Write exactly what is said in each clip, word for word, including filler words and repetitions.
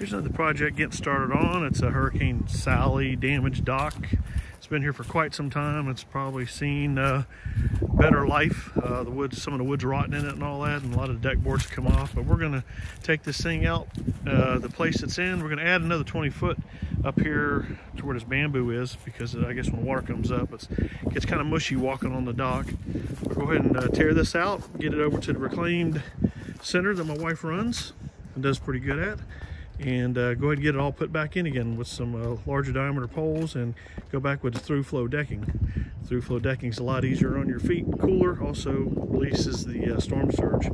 Here's another project getting started on. It's a Hurricane Sally damaged dock. It's been here for quite some time. It's probably seen uh, better life. Uh, the woods, some of the wood's rotten in it and all that, and a lot of the deck boards come off. But we're gonna take this thing out, uh, the place it's in. We're gonna add another twenty foot up here to where this bamboo is, because I guess when water comes up, it's, it gets kind of mushy walking on the dock. We'll go ahead and uh, tear this out, get it over to the reclaimed center that my wife runs and does pretty good at. And uh, go ahead and get it all put back in again with some uh, larger diameter poles, and go back with the through-flow decking. Through-flow decking is a lot easier on your feet, cooler, also releases the uh, storm surge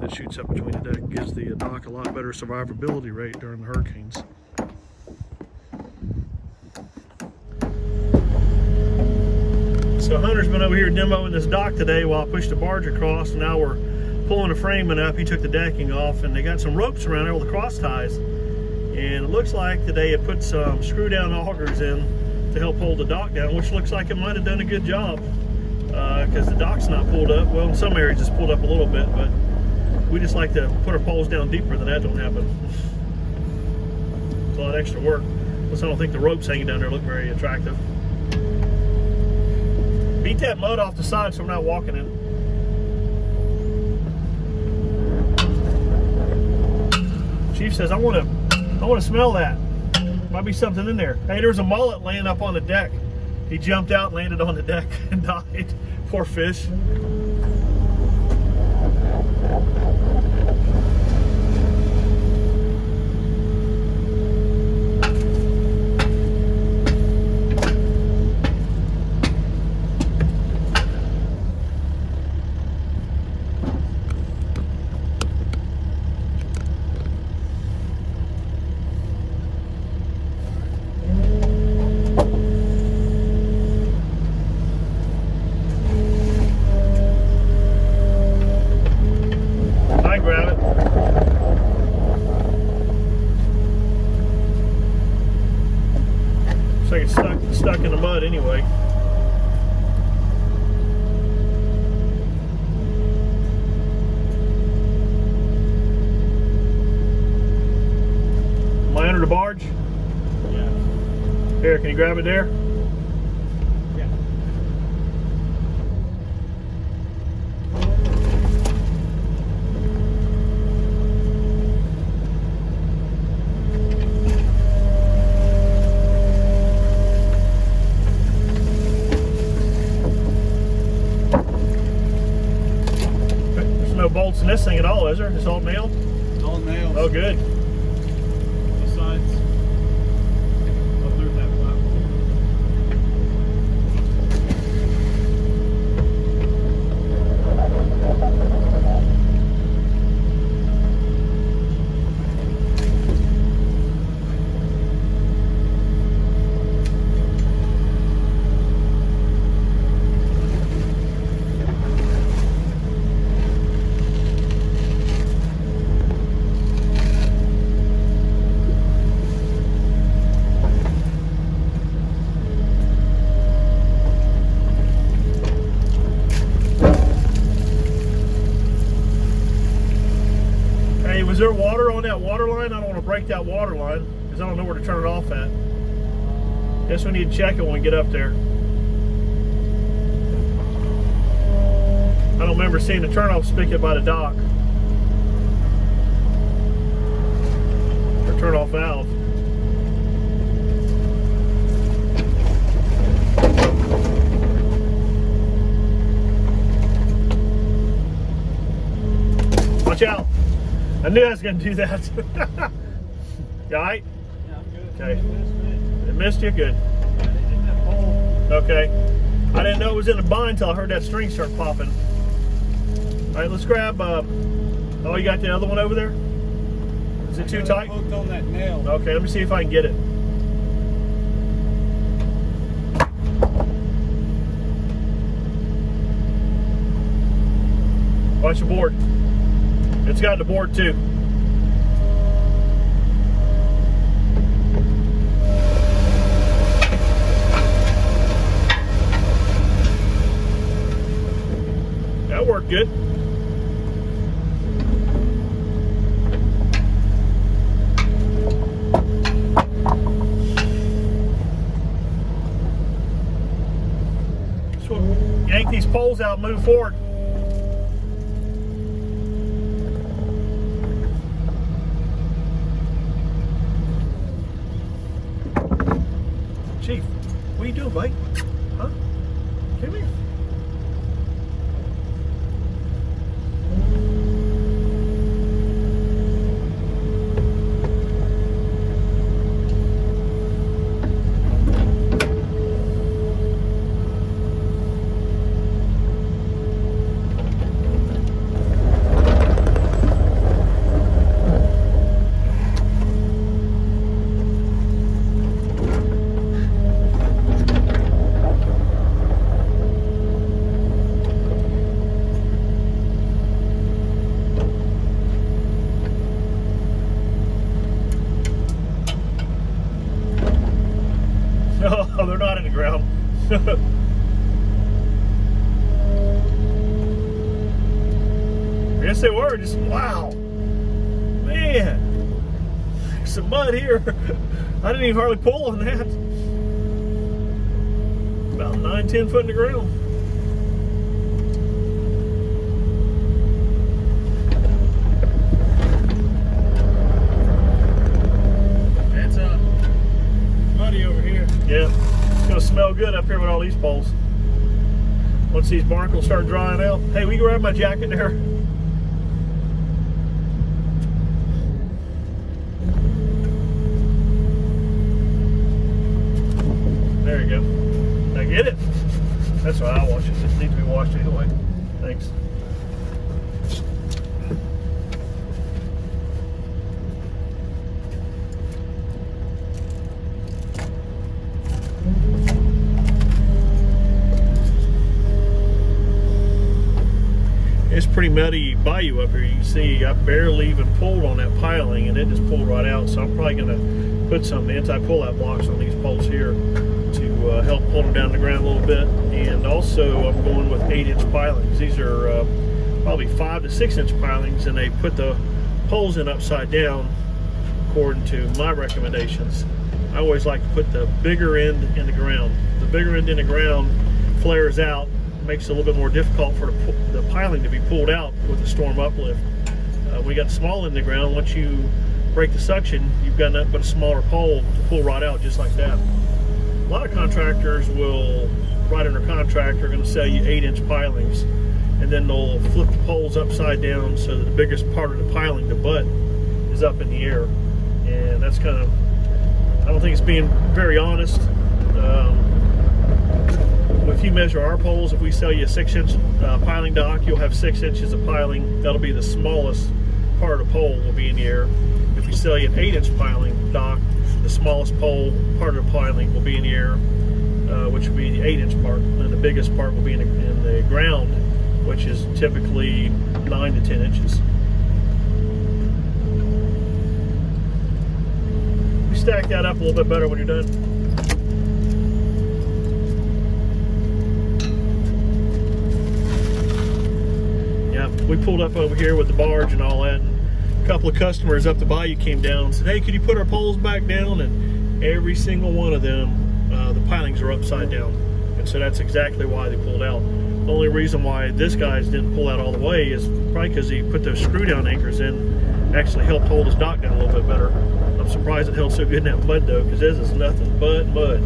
that shoots up between the deck, gives the dock a lot better survivability rate during the hurricanes. So Hunter's been over here demoing this dock today while I pushed the barge across, and now we're pulling the framing up. He took the decking off, and they got some ropes around there with the cross ties. And it looks like today it put some screw down augers in to help hold the dock down, which looks like it might have done a good job, because uh, the dock's not pulled up. Well, in some areas it's pulled up a little bit, but we just like to put our poles down deeper than that don't happen. It's a lot of extra work. Plus, I don't think the ropes hanging down there look very attractive. Beat that mud off the side so we're not walking in it. Chief says, I want to I want to smell that. Might be something in there. Hey, there's a mullet laying up on the deck. He jumped out, landed on the deck, and died. Poor fish. Stuck in the mud anyway. Am I under the barge? Yeah. Here, can you grab it there? Yeah. Bolts in this thing at all, is there? It's all nailed? It's all nailed. Oh, good. The sides up through that platform. Is there water on that water line? I don't want to break that water line because I don't know where to turn it off at. Guess we need to check it when we get up there. I don't remember seeing the turnoff spigot by the dock. Or turnoff valve. Watch out! I knew I was going to do that. You all right? Yeah, I'm good. Okay. It missed you? Good. Yeah, they did that pole. Okay. I didn't know it was in the bind until I heard that string start popping. All right, let's grab, uh, oh, you got the other one over there? Is it too tight? Hooked on that nail. Okay, let me see if I can get it. Watch the board. It's got the board too. That worked good. out and move forward. Chief, what are you doing, buddy? Huh? Come here. Oh, they're not in the ground. Yes, they were. Just wow, man. There's some mud here. I didn't even hardly pull on that. About nine, ten foot in the ground. That's uh, muddy over here. Yeah. It's gonna smell good up here with all these poles. Once these barnacles start drying out. Hey, will you grab my jacket there? There you go. Now get it. That's why I wash it. It needs to be washed anyway. Thanks. It's pretty muddy bayou up here. You can see I barely even pulled on that piling and it just pulled right out. So I'm probably gonna put some anti-pullout blocks on these poles here to uh, help pull them down to the ground a little bit. And also I'm going with eight inch pilings. These are uh, probably five to six inch pilings, and they put the poles in upside down according to my recommendations. I always like to put the bigger end in the ground. The bigger end in the ground flares out, makes it a little bit more difficult for the, the piling to be pulled out with a storm uplift. Uh, we got small in the ground. Once you break the suction, you've got nothing but a smaller pole to pull right out just like that. A lot of contractors will, right under contract, are going to sell you eight inch pilings, and then they'll flip the poles upside down so that the biggest part of the piling, the butt, is up in the air. And that's kind of, I don't think it's being very honest. Um, If you measure our poles, if we sell you a six inch uh, piling dock, you'll have six inches of piling. That'll be the smallest part of the pole will be in the air. If we sell you an eight inch piling dock, the smallest pole, part of the piling, will be in the air, uh, which will be the eight inch part. And the biggest part will be in the, in the ground, which is typically nine to ten inches. You stack that up a little bit better when you're done. We pulled up over here with the barge and all that, and a couple of customers up the bayou came down and said, hey, could you put our poles back down? And every single one of them, uh, the pilings are upside down. And so that's exactly why they pulled out. The only reason why this guy's didn't pull out all the way is probably because he put those screw down anchors in and actually helped hold his dock down a little bit better. I'm surprised it held so good in that mud though, because this is nothing but mud.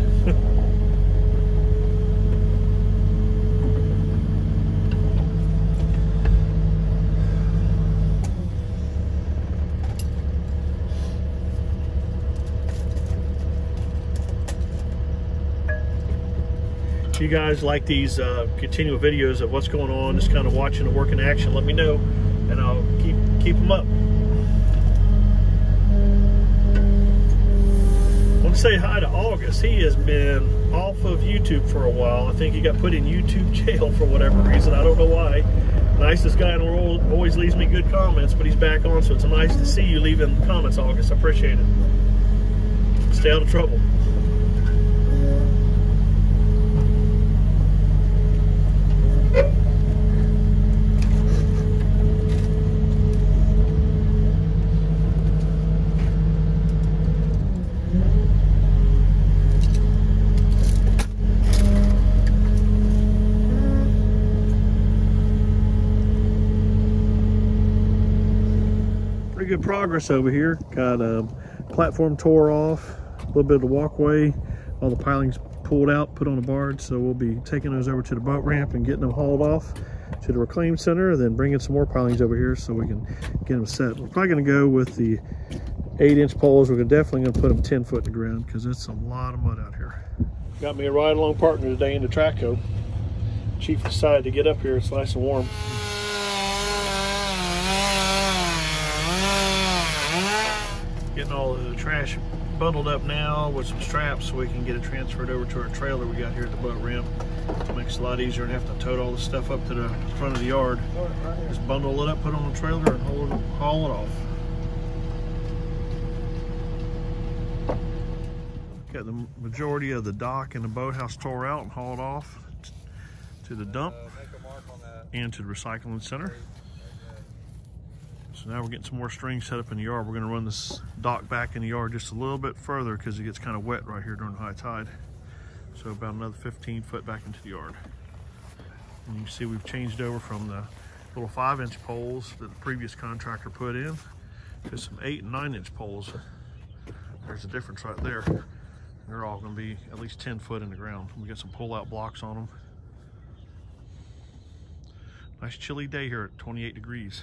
If you guys like these uh, continual videos of what's going on, just kind of watching the work in action, let me know and I'll keep keep them up. I want to say hi to August. He has been off of YouTube for a while. I think he got put in YouTube jail for whatever reason. I don't know why. Nicest guy in the world, always leaves me good comments, but he's back on, so it's nice to see you leaving comments, August. I appreciate it. Stay out of trouble. good progress over here. Got a platform tore off, a little bit of the walkway, all the pilings pulled out, put on a barge. So we'll be taking those over to the boat ramp and getting them hauled off to the reclaim center, and then bringing some more pilings over here so we can get them set. We're probably going to go with the eight inch poles. We're definitely going to put them ten foot in the ground because it's a lot of mud out here. Got me a ride along partner today in the Traco. Chief decided to get up here. It's nice and warm. Getting all the trash bundled up now with some straps so we can get it transferred over to our trailer we got here at the boat ramp. It makes it a lot easier and have to tote all the stuff up to the front of the yard. Just bundle it up, put it on the trailer, and haul it, haul it off. Got the majority of the dock and the boathouse tore out and hauled off to the dump and to the recycling center. So now we're getting some more string set up in the yard. We're going to run this dock back in the yard just a little bit further because it gets kind of wet right here during the high tide. So about another fifteen foot back into the yard. And you can see we've changed over from the little five inch poles that the previous contractor put in to some eight and nine inch poles. There's a difference right there. They're all going to be at least ten foot in the ground. We got some pull out blocks on them. Nice chilly day here at twenty-eight degrees.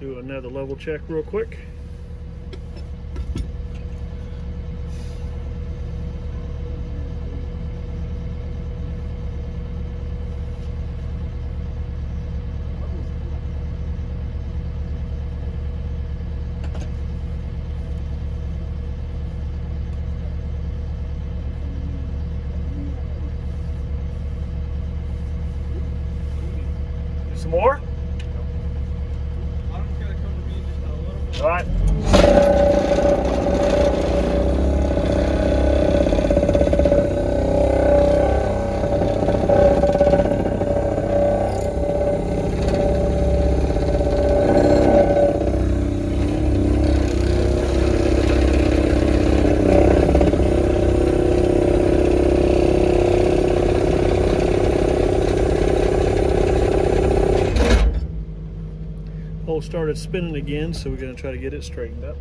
Do another level check real quick. Some more? All right. Pole started spinning again, so we're going to try to get it straightened up.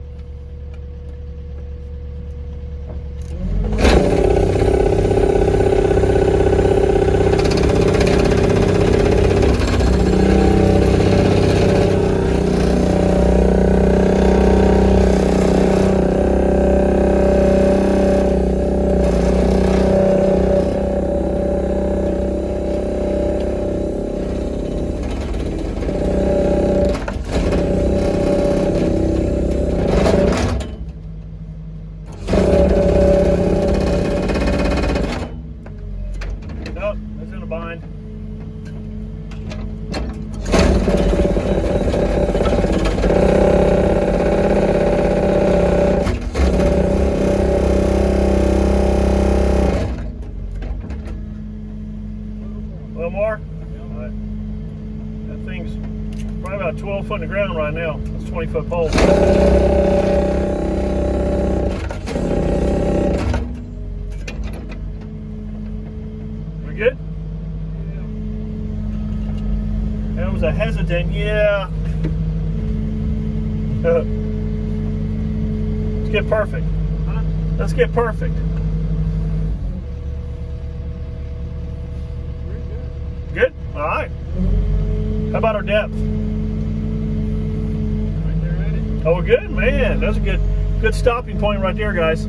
twelve foot in the ground right now. That's twenty foot pole. We good? Yeah. That was a hesitant, yeah. Uh, let's get perfect. Huh? Let's get perfect. All right. How about our depth? Right there at it. Oh, good, man. That's a good, good stopping point right there, guys.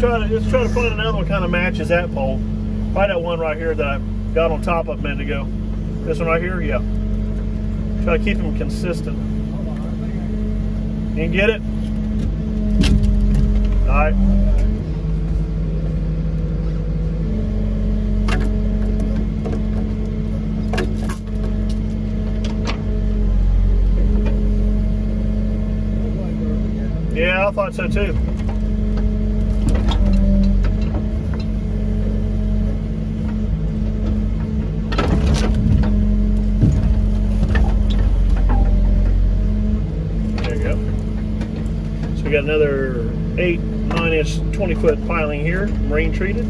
Try to, let's try to find another one kind of matches that pole. Find that one right here that I got on top of a minute ago. This one right here, yeah. Try to keep them consistent. You can get it? All right. Yeah, I thought so too. We got another eight, nine inch, twenty foot piling here, marine treated.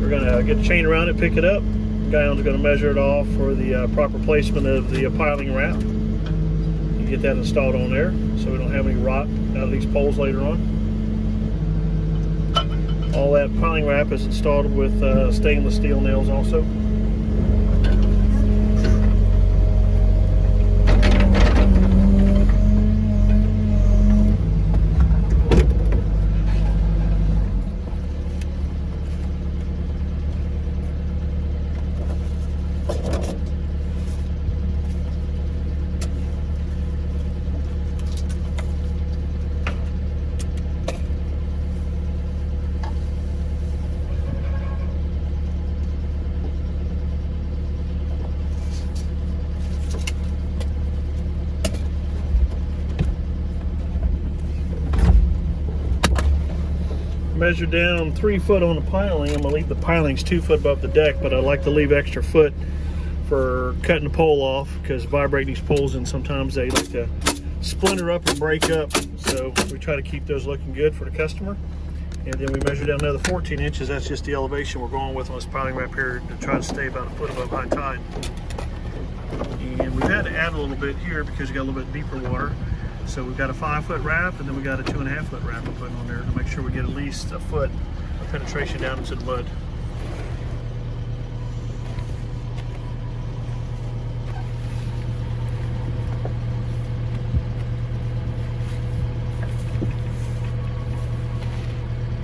We're gonna get a chain around it, pick it up. Guyon's gonna measure it off for the uh, proper placement of the uh, piling wrap. You get that installed on there so we don't have any rot out of these poles later on. All that piling wrap is installed with uh, stainless steel nails also. Measure down three foot on the piling. I'm gonna leave the pilings two foot above the deck, but I like to leave extra foot for cutting the pole off, because vibrating these poles and sometimes they like to splinter up and break up. So we try to keep those looking good for the customer. And then we measure down another fourteen inches. That's just the elevation we're going with on this piling wrap here to try to stay about a foot above high tide. And we've had to add a little bit here because we got a little bit deeper water. So we've got a five foot wrap, and then we got a two and a half foot wrap we're putting on there to make sure we get at least a foot of penetration down into the mud.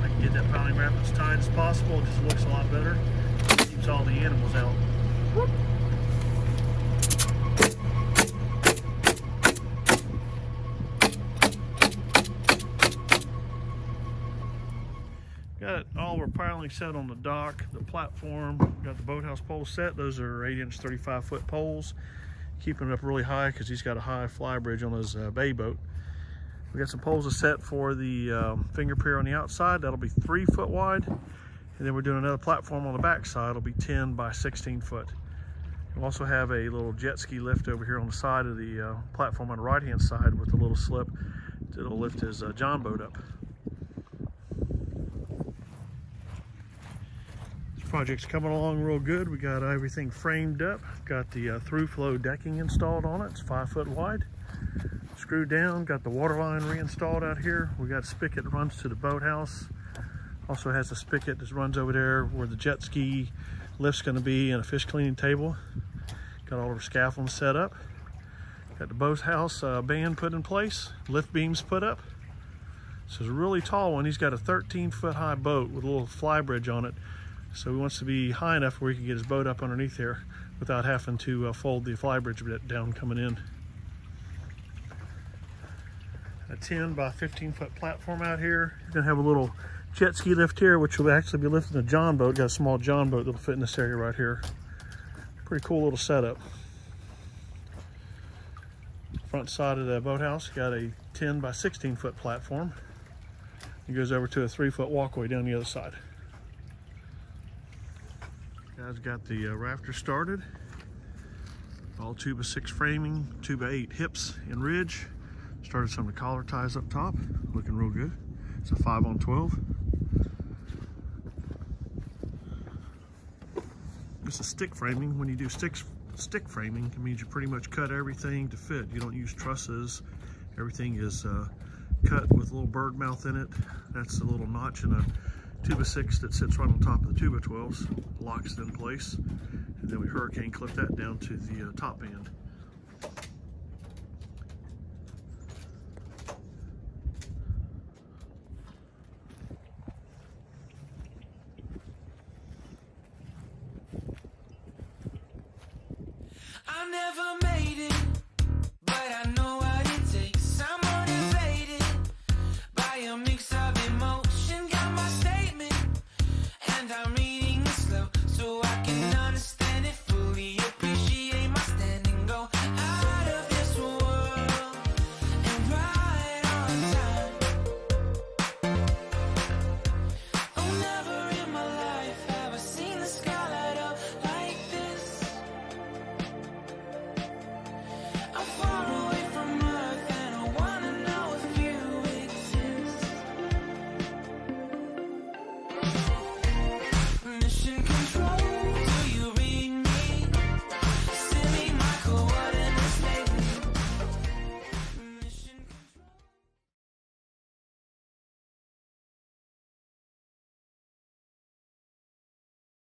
I can get that piling wrap as tight as possible. It just looks a lot better. It keeps all the animals out. Whoop. Got all our piling set on the dock, the platform, got the boathouse poles set. Those are eight inch, thirty-five foot poles. Keeping it up really high because he's got a high fly bridge on his uh, bay boat. We got some poles to set for the um, finger pier on the outside. That'll be three foot wide. And then we're doing another platform on the back side. It'll be ten by sixteen foot. We'll also have a little jet ski lift over here on the side of the uh, platform on the right hand side with a little slip. It'll lift his uh, John boat up. Project's coming along real good. We got everything framed up. Got the uh, through-flow decking installed on it. It's five foot wide. Screwed down. Got the water line reinstalled out here. We got a spigot that runs to the boathouse. Also has a spigot that runs over there where the jet ski lift's going to be, and a fish cleaning table. Got all of our scaffolding set up. Got the boathouse uh, band put in place. Lift beams put up. This is a really tall one. He's got a thirteen foot high boat with a little fly bridge on it. So he wants to be high enough where he can get his boat up underneath there without having to uh, fold the fly bridge bit down coming in. A ten by fifteen foot platform out here. You're gonna have a little jet ski lift here, which will actually be lifting the John boat. Got a small John boat that'll fit in this area right here. Pretty cool little setup. Front side of the boathouse, got a ten by sixteen foot platform. It goes over to a three foot walkway down the other side. Guys, got the uh, rafter started. All two by six framing, two by eight hips and ridge. Started some of the collar ties up top, looking real good. It's a five on twelve. This is stick framing. When you do sticks, stick framing, it means you pretty much cut everything to fit. You don't use trusses Everything is uh, cut with a little bird mouth in it. That's a little notch in a two by six that sits right on top of the two by twelves, locks it in place, and then we hurricane clip that down to the uh, top end.